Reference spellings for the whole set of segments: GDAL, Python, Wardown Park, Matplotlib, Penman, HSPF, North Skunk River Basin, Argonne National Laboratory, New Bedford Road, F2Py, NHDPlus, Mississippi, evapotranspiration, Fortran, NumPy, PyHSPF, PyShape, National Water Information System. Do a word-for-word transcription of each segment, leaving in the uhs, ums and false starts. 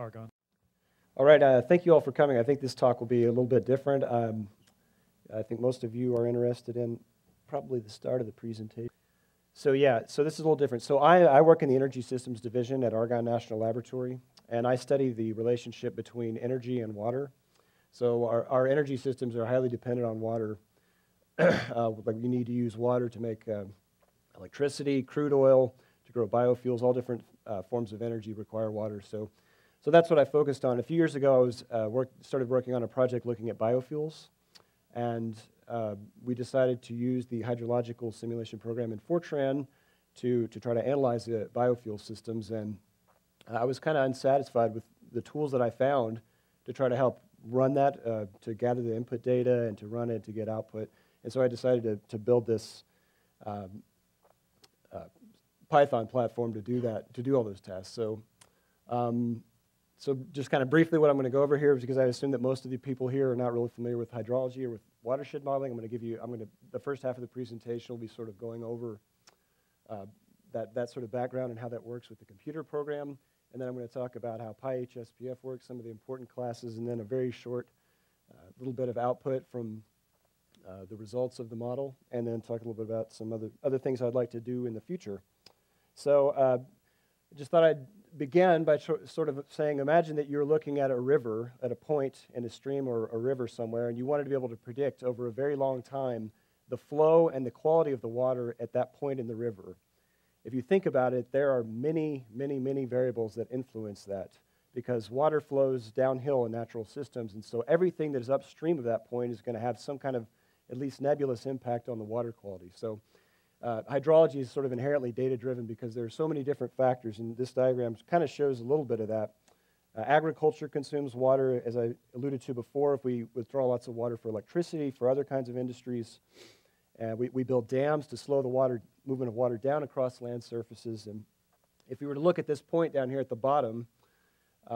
Argonne. All right, uh, thank you all for coming. I think this talk will be a little bit different. Um, I think most of you are interested in probably the start of the presentation. So yeah, so this is a little different. So I, I work in the Energy Systems Division at Argonne National Laboratory, and I study the relationship between energy and water. So our, our energy systems are highly dependent on water. uh, like you need to use water to make uh, electricity, crude oil, to grow biofuels. All different uh, forms of energy require water. So, so that's what I focused on. A few years ago, I was uh, work, started working on a project looking at biofuels, and uh, we decided to use the hydrological simulation program in Fortran to to try to analyze the biofuel systems. And I was kind of unsatisfied with the tools that I found to try to help run that, uh, to gather the input data and to run it to get output. And so I decided to, to build this um, uh, Python platform to do that, to do all those tasks. So, um, so just kind of briefly what I'm going to go over here is because I assume that most of the people here are not really familiar with hydrology or with watershed modeling. I'm going to give you, I'm going to, the first half of the presentation will be sort of going over uh, that, that sort of background and how that works with the computer program. And then I'm going to talk about how PyHSPF works, some of the important classes, and then a very short uh, little bit of output from Uh, the results of the model, and then talk a little bit about some other, other things I'd like to do in the future. So uh, just thought I'd begin by sort of saying, imagine that you're looking at a river, at a point in a stream or a river somewhere, and you wanted to be able to predict over a very long time the flow and the quality of the water at that point in the river. If you think about it, there are many, many, many variables that influence that, because water flows downhill in natural systems, and so everything that is upstream of that point is going to have some kind of at least nebulous impact on the water quality. So uh, hydrology is sort of inherently data-driven because there are so many different factors, and this diagram kind of shows a little bit of that. Uh, agriculture consumes water, as I alluded to before. If we withdraw lots of water for electricity, for other kinds of industries, uh, we, we build dams to slow the water movement of water down across land surfaces. And if you were to look at this point down here at the bottom,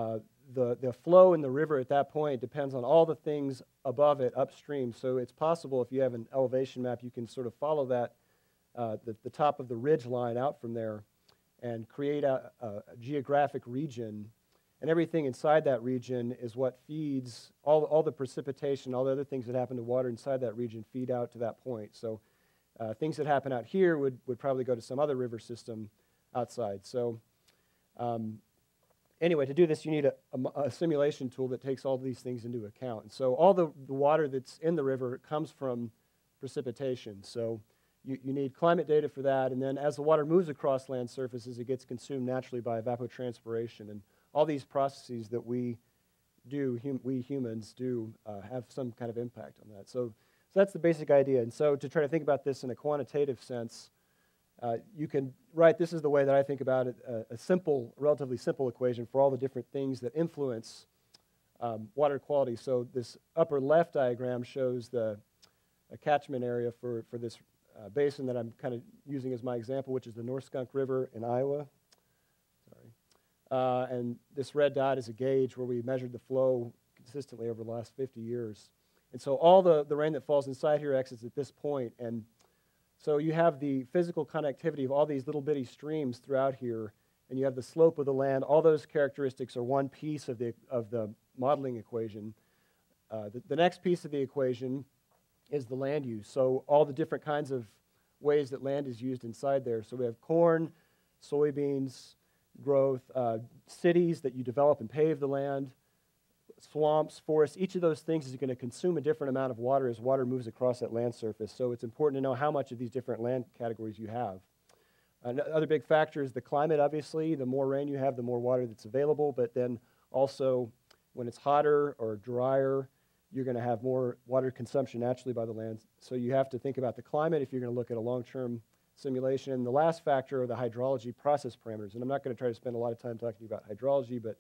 uh, The, the flow in the river at that point depends on all the things above it upstream. So it's possible if you have an elevation map, you can sort of follow that, uh, the, the top of the ridge line out from there and create a, a, a geographic region. And everything inside that region is what feeds all, all the precipitation, all the other things that happen to water inside that region feed out to that point. So uh, things that happen out here would, would probably go to some other river system outside. So um, Anyway, to do this, you need a, a, a simulation tool that takes all these things into account. And so all the, the water that's in the river comes from precipitation. So you, you need climate data for that. And then as the water moves across land surfaces, it gets consumed naturally by evapotranspiration. And all these processes that we do, hum, we humans do, uh, have some kind of impact on that. So, so that's the basic idea. And so to try to think about this in a quantitative sense, Uh, you can write, this is the way that I think about it, a, a simple, relatively simple equation for all the different things that influence um, water quality. So this upper left diagram shows the a catchment area for, for this uh, basin that I'm kind of using as my example, which is the North Skunk River in Iowa. Sorry. Uh, and this red dot is a gauge where we measured the flow consistently over the last fifty years. And so all the, the rain that falls inside here exits at this point, and so you have the physical connectivity of all these little bitty streams throughout here, and you have the slope of the land. All those characteristics are one piece of the, of the modeling equation. Uh, the, the next piece of the equation is the land use, so all the different kinds of ways that land is used inside there. So we have corn, soybeans, growth, uh, cities that you develop and pave the land, swamps, forests. Each of those things is going to consume a different amount of water as water moves across that land surface. So it's important to know how much of these different land categories you have. Another big factor is the climate, obviously. The more rain you have, the more water that's available. But then also, when it's hotter or drier, you're going to have more water consumption naturally by the land. So you have to think about the climate if you're going to look at a long-term simulation. And the last factor are the hydrology process parameters. And I'm not going to try to spend a lot of time talking about hydrology, but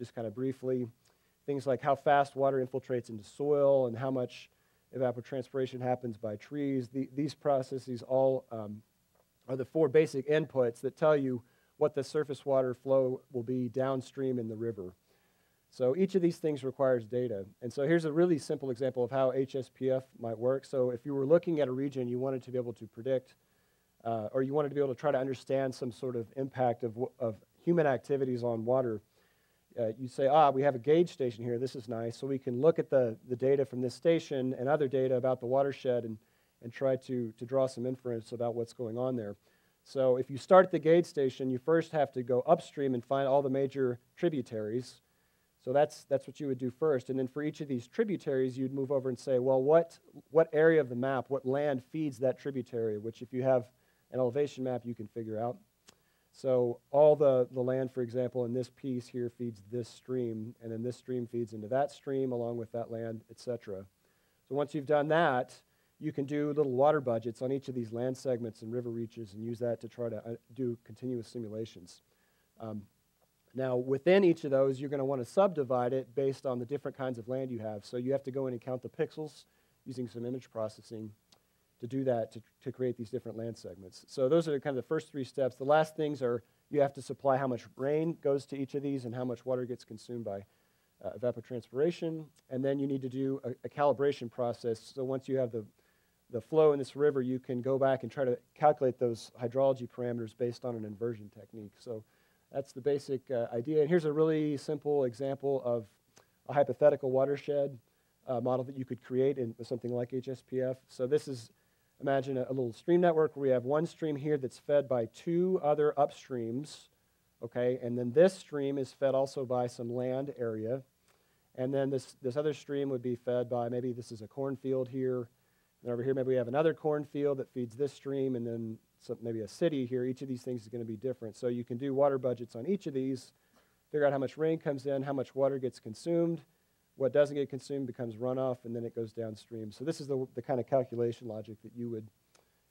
just kind of briefly. Things like how fast water infiltrates into soil and how much evapotranspiration happens by trees. The, these processes all um, are the four basic inputs that tell you what the surface water flow will be downstream in the river. So each of these things requires data. And so here's a really simple example of how H S P F might work. So if you were looking at a region, you wanted to be able to predict, uh, or you wanted to be able to try to understand some sort of impact of, of human activities on water, uh, you say, ah, we have a gauge station here. This is nice. So we can look at the, the data from this station and other data about the watershed and, and try to, to draw some inference about what's going on there. So if you start the gauge station, you first have to go upstream and find all the major tributaries. So that's, that's what you would do first. And then for each of these tributaries, you'd move over and say, well, what, what area of the map, what land feeds that tributary, which if you have an elevation map, you can figure out. So all the, the land, for example, in this piece here feeds this stream, and then this stream feeds into that stream along with that land, et cetera. So once you've done that, you can do little water budgets on each of these land segments and river reaches and use that to try to uh, do continuous simulations. Um, now, within each of those, you're going to want to subdivide it based on the different kinds of land you have. So you have to go in and count the pixels using some image processing to do that, to, to create these different land segments. So those are kind of the first three steps. The last things are you have to supply how much rain goes to each of these and how much water gets consumed by uh, evapotranspiration. And then you need to do a, a calibration process. So once you have the the flow in this river, you can go back and try to calculate those hydrology parameters based on an inversion technique. So that's the basic uh, idea. And here's a really simple example of a hypothetical watershed uh, model that you could create in something like H S P F. So this is, imagine a, a little stream network where we have one stream here that's fed by two other upstreams, okay? And then this stream is fed also by some land area. And then this, this other stream would be fed by, maybe this is a cornfield here. And over here, maybe we have another cornfield that feeds this stream, and then some, maybe a city here. Each of these things is going to be different. So you can do water budgets on each of these, figure out how much rain comes in, how much water gets consumed, what doesn't get consumed becomes runoff, and then it goes downstream. So this is the, the kind of calculation logic that you would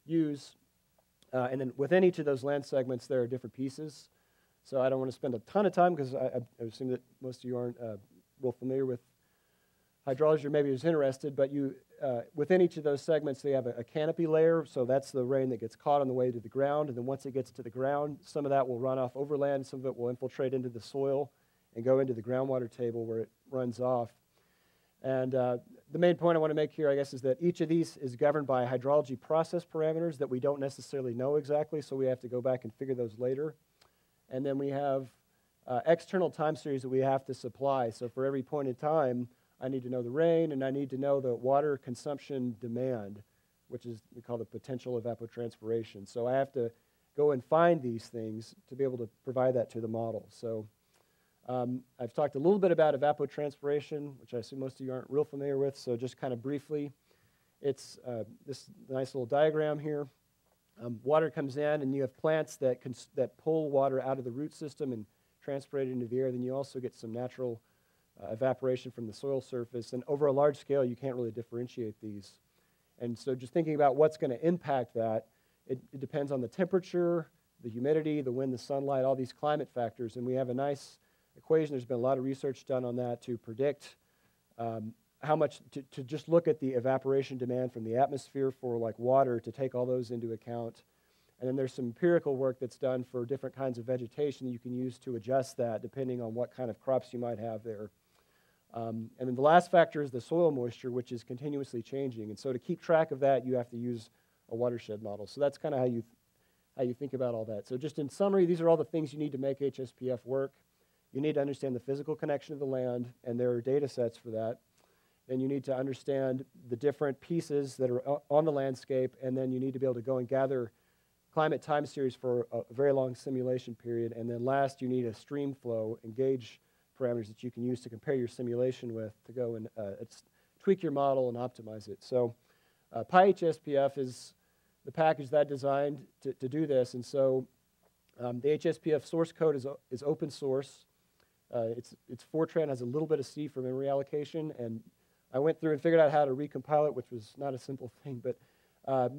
use. Uh, and then within each of those land segments, there are different pieces. So I don't want to spend a ton of time because I, I assume that most of you aren't uh, real familiar with hydrology, or maybe is interested, but you, uh, within each of those segments, they have a, a canopy layer, so that's the rain that gets caught on the way to the ground, and then once it gets to the ground, some of that will run off over land, some of it will infiltrate into the soil and go into the groundwater table where it runs off. And uh, the main point I want to make here, I guess, is that each of these is governed by hydrology process parameters that we don't necessarily know exactly, so we have to go back and figure those later. And then we have uh, external time series that we have to supply, so for every point in time, I need to know the rain, and I need to know the water consumption demand, which is we call the potential evapotranspiration. So I have to go and find these things to be able to provide that to the model. So um, I've talked a little bit about evapotranspiration, which I assume most of you aren't real familiar with, so just kind of briefly. It's uh, this nice little diagram here. Um, water comes in, and you have plants that, cons that pull water out of the root system and transpire it into the air. Then you also get some natural Uh, evaporation from the soil surface, and over a large scale you can't really differentiate these. And so just thinking about what's going to impact that, it, it depends on the temperature, the humidity, the wind, the sunlight, all these climate factors, and we have a nice equation. There's been a lot of research done on that to predict um, how much, to, to just look at the evaporation demand from the atmosphere for like water, to take all those into account. And then there's some empirical work that's done for different kinds of vegetation that you can use to adjust that depending on what kind of crops you might have there. Um, and then the last factor is the soil moisture, which is continuously changing. And so to keep track of that, you have to use a watershed model. So that's kind of how you, th how you think about all that. So just in summary, these are all the things you need to make H S P F work. You need to understand the physical connection of the land, and there are data sets for that. Then you need to understand the different pieces that are on the landscape, and then you need to be able to go and gather climate time series for a very long simulation period. And then last, you need a stream flow and gauge parameters that you can use to compare your simulation with to go and uh, it's tweak your model and optimize it. So uh, PyHSPF is the package that designed to, to do this. And so um, the H S P F source code is, is open source. Uh, it's, it's Fortran, has a little bit of C for memory allocation. And I went through and figured out how to recompile it, which was not a simple thing, but uh,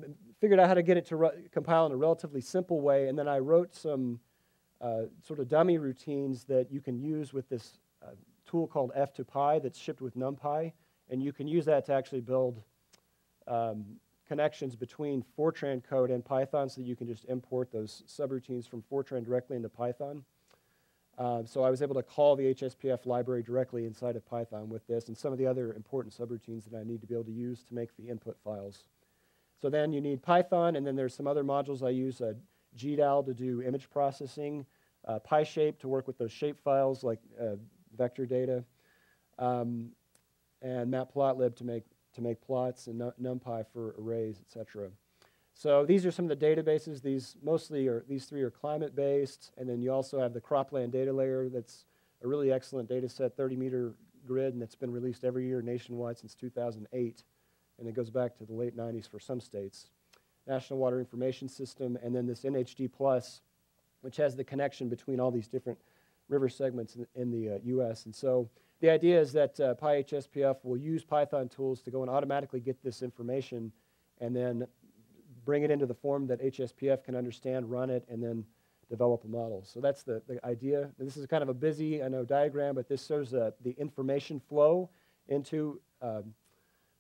figured out how to get it to compile in a relatively simple way. And then I wrote some Uh, sort of dummy routines that you can use with this uh, tool called F two Py that's shipped with NumPy, and you can use that to actually build um, connections between Fortran code and Python, so that you can just import those subroutines from Fortran directly into Python. Uh, so I was able to call the H S P F library directly inside of Python with this, and some of the other important subroutines that I need to be able to use to make the input files. So then you need Python, and then there's some other modules I use. Uh, G D A L to do image processing, uh, PyShape to work with those shape files like uh, vector data, um, and Matplotlib to make to make plots, and NumPy for arrays, et cetera. So these are some of the databases. These mostly are these three are climate-based, and then you also have the cropland data layer. That's a really excellent data set, thirty meter grid, and it's been released every year nationwide since two thousand eight, and it goes back to the late nineties for some states. National Water Information System, and then this N H D Plus, which has the connection between all these different river segments in, in the uh, U S And so the idea is that uh, PyHSPF will use Python tools to go and automatically get this information and then bring it into the form that H S P F can understand, run it, and then develop a model. So that's the, the idea. And this is kind of a busy, I know, diagram, but this shows uh, the information flow into um,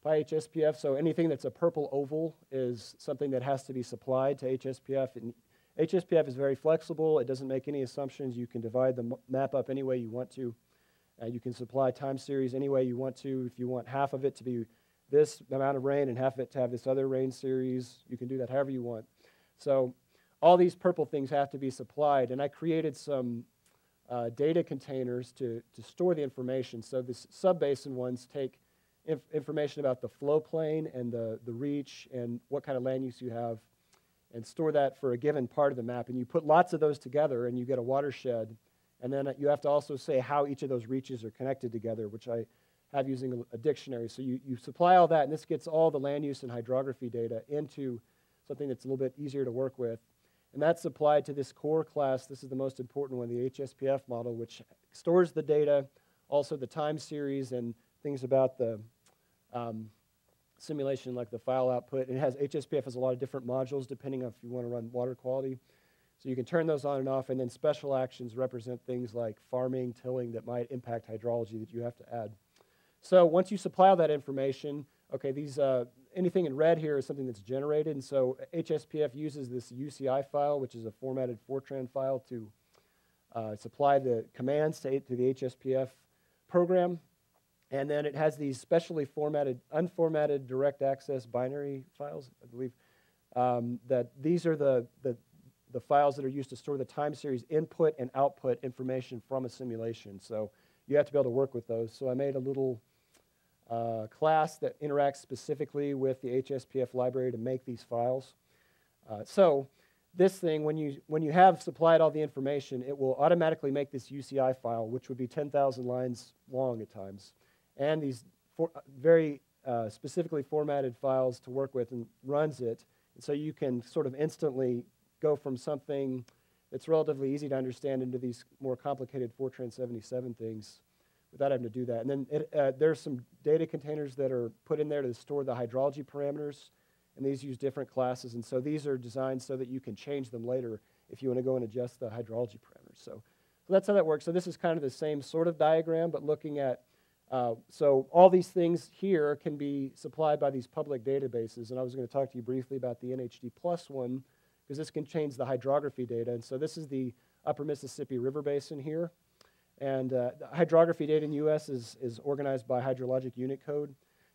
PyHSPF. So anything that's a purple oval is something that has to be supplied to H S P F. And H S P F is very flexible. It doesn't make any assumptions. You can divide the map up any way you want to. Uh, you can supply time series any way you want to. If you want half of it to be this amount of rain and half of it to have this other rain series, you can do that however you want. So all these purple things have to be supplied. And I created some uh, data containers to, to store the information. So this sub-basin ones take inf information about the flow plane and the, the reach and what kind of land use you have, and store that for a given part of the map. And you put lots of those together, and you get a watershed. And then you have to also say how each of those reaches are connected together, which I have using a, a dictionary. So you, you supply all that, and this gets all the land use and hydrography data into something that's a little bit easier to work with. And that's applied to this core class. This is the most important one, the H S P F model, which stores the data, also the time series, and things about the um, simulation, like the file output. It has H S P F has a lot of different modules, depending on if you want to run water quality. So you can turn those on and off, and then special actions represent things like farming, tilling that might impact hydrology that you have to add. So once you supply all that information, okay, these uh, anything in red here is something that's generated, and so H S P F uses this U C I file, which is a formatted Fortran file, to uh, supply the commands to, to the H S P F program, and then it has these specially formatted, unformatted direct access binary files, I believe, um, that these are the, the the files that are used to store the time series input and output information from a simulation. So you have to be able to work with those. So I made a little uh, class that interacts specifically with the H S P F library to make these files. Uh, so this thing, when you, when you have supplied all the information, it will automatically make this U C I file, which would be ten thousand lines long at times, and these for, very uh, specifically formatted files to work with, and runs it. And so you can sort of instantly go from something that's relatively easy to understand into these more complicated Fortran seventy-seven things without having to do that. And then it, uh, there's some data containers that are put in there to store the hydrology parameters, and these use different classes. And so these are designed so that you can change them later if you want to go and adjust the hydrology parameters. So, so that's how that works. So this is kind of the same sort of diagram, but looking at, uh, so all these things here can be supplied by these public databases. And I was going to talk to you briefly about the N H D Plus one, because this contains the hydrography data. And so this is the upper Mississippi River Basin here. And uh, the hydrography data in the U S is, is organized by hydrologic unit code.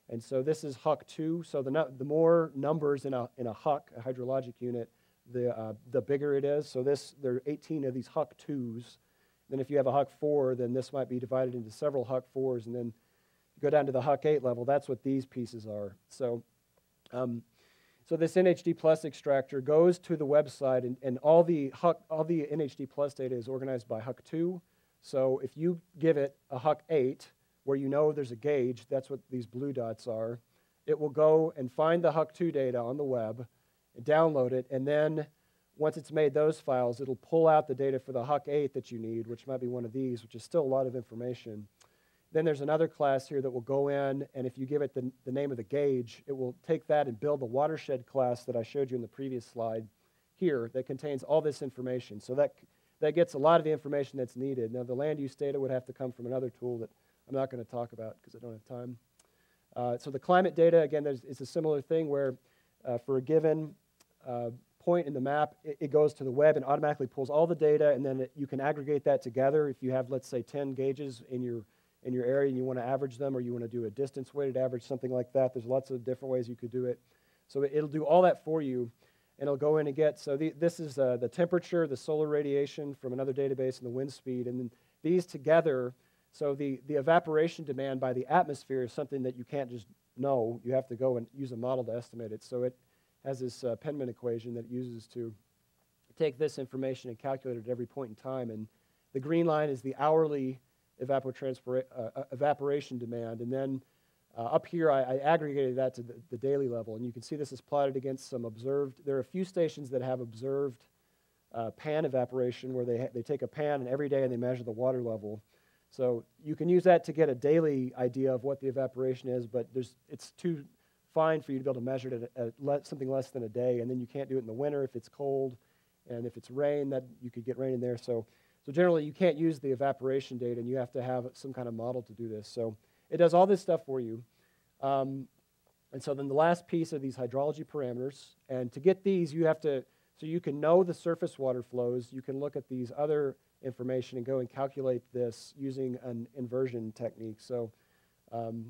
And so this is H U C two. So the, the more numbers in a, in a H U C, a hydrologic unit, the, uh, the bigger it is. So this, there are eighteen of these H U C twos. Then if you have a H U C four, then this might be divided into several H U C fours. And then you go down to the H U C eight level. That's what these pieces are. So. Um, So this N H D Plus extractor goes to the website, and, and all the H U C, all the N H D Plus data is organized by H U C two. So if you give it a H U C eight, where you know there's a gauge, that's what these blue dots are, it will go and find the H U C two data on the web, and download it, and then once it's made those files, it'll pull out the data for the H U C eight that you need, which might be one of these, which is still a lot of information. Then there's another class here that will go in, and if you give it the, the name of the gauge, it will take that and build the watershed class that I showed you in the previous slide here that contains all this information. So that, that gets a lot of the information that's needed. Now, the land use data would have to come from another tool that I'm not going to talk about because I don't have time. Uh, so the climate data, again, it's a similar thing where uh, for a given uh, point in the map, it, it goes to the web and automatically pulls all the data, and then it, you can aggregate that together if you have, let's say, ten gauges in your in your area and you want to average them, or you want to do a distance-weighted average, something like that. There's lots of different ways you could do it. So it'll do all that for you, and it'll go in and get, so the, this is uh, the temperature, the solar radiation from another database, and the wind speed, and then these together So the, the evaporation demand by the atmosphere is something that you can't just know. You have to go and use a model to estimate it. So it has this uh, Penman equation that it uses to take this information and calculate it at every point in time. And the green line is the hourly evapotranspira- uh, evaporation demand. And then uh, up here, I, I aggregated that to the, the daily level. And you can see this is plotted against some observed. There are a few stations that have observed uh, pan evaporation, where they, ha they take a pan and every day and they measure the water level. So you can use that to get a daily idea of what the evaporation is, but there's, it's too fine for you to be able to measure it at, at le something less than a day, and then you can't do it in the winter if it's cold, and if it's rain, that you could get rain in there. So, so generally, you can't use the evaporation data, and you have to have some kind of model to do this. So it does all this stuff for you. Um, and so then the last piece are these hydrology parameters, and to get these, you have to, so you can know the surface water flows, you can look at these other information and go and calculate this using an inversion technique. So, um,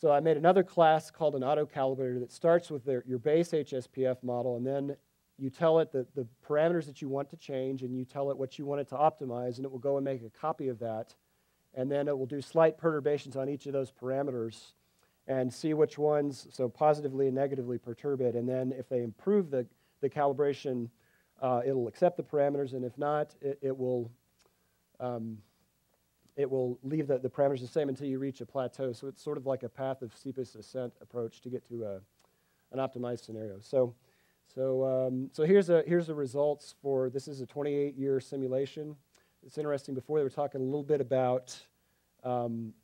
so I made another class called an auto calibrator that starts with their, your base H S P F model, and then you tell it the, the parameters that you want to change, and you tell it what you want it to optimize, and it will go and make a copy of that, and then it will do slight perturbations on each of those parameters and see which ones, so positively and negatively perturb it, and then if they improve the, the calibration, Uh, it'll accept the parameters, and if not, it, it will um, it will leave the, the parameters the same until you reach a plateau. So it's sort of like a path of steepest ascent approach to get to a, an optimized scenario. So so um, so here's a here's the results for this is a twenty-eight year simulation. It's interesting. Before they were talking a little bit about um,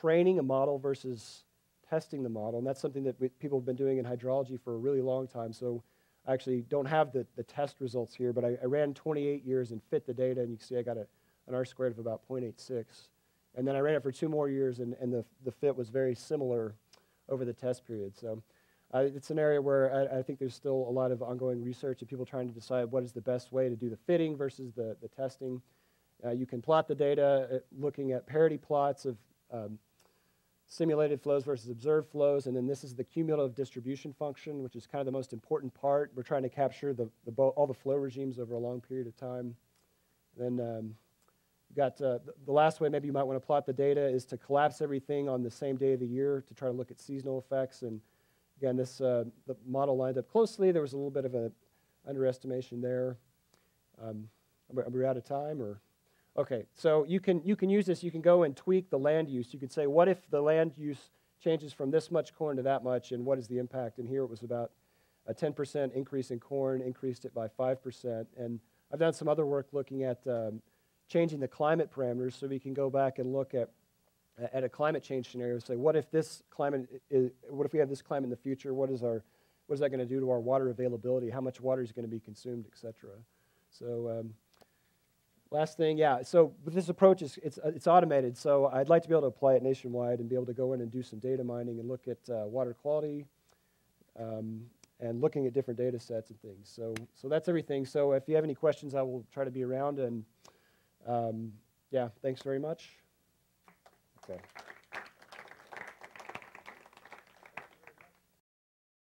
training a model versus testing the model, and that's something that we, people have been doing in hydrology for a really long time. So I actually don't have the, the test results here, but I, I ran twenty-eight years and fit the data, and you can see I got a, an R-squared of about zero point eight six. And then I ran it for two more years, and, and the, the fit was very similar over the test period. So uh, it's an area where I, I think there's still a lot of ongoing research and people trying to decide what is the best way to do the fitting versus the, the testing. Uh, you can plot the data looking at parity plots of um, simulated flows versus observed flows, and then this is the cumulative distribution function, which is kind of the most important part. We're trying to capture the, the all the flow regimes over a long period of time. And then um, you got uh, the last way maybe you might want to plot the data is to collapse everything on the same day of the year to try to look at seasonal effects. And again, this uh, the model lined up closely. There was a little bit of an underestimation there. Um, are we out of time, or? Okay, so you can, you can use this. You can go and tweak the land use. You can say, what if the land use changes from this much corn to that much, and what is the impact? And here it was about a ten percent increase in corn, increased it by five percent. And I've done some other work looking at um, changing the climate parameters, so we can go back and look at, at a climate change scenario and say, what if this climate is, what if we have this climate in the future? What is, our, what is that going to do to our water availability? How much water is going to be consumed, et cetera? So... Um, Last thing, yeah, so this approach is it's, it's automated, so I'd like to be able to apply it nationwide and be able to go in and do some data mining and look at uh, water quality um, and looking at different data sets and things. So, so that's everything. So if you have any questions, I will try to be around, and um, yeah, thanks very much. Okay.